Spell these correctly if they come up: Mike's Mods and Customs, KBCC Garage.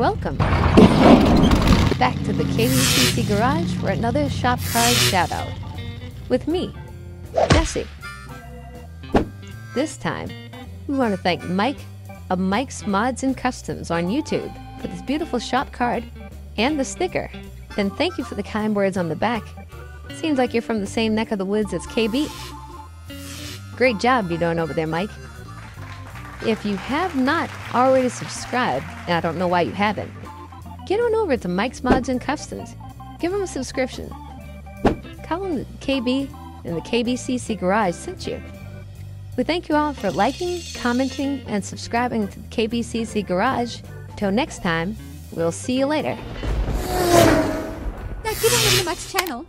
welcome back to the KBCC Garage for another shop card shoutout with me, Jesse. This time, we want to thank Mike of Mike's Mods and Customs on YouTube for this beautiful shop card and the sticker. And thank you for the kind words on the back. Seems like you're from the same neck of the woods as KB. Great job you're doing over there, Mike. If you have not already subscribed, and I don't know why you haven't, get on over to Mike's Mods and Customs. Give them a subscription. Call them the KB and the KBCC Garage sent you. We thank you all for liking, commenting, and subscribing to the KBCC Garage. Till next time, we'll see you later. Now get over to Mike's channel.